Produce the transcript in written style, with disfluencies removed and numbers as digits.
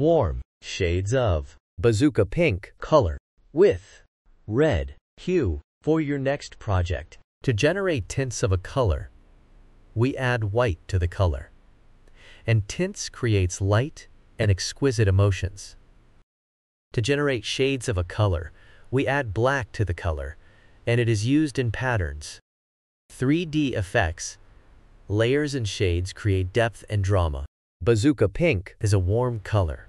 warm shades of bazooka pink color with red hue for your next project. To generate tints of a color, we add white to the color, and tints creates light and exquisite emotions. To generate shades of a color, we add black to the color, and it is used in patterns. 3D effects, layers and shades create depth and drama. Bazooka pink is a warm color,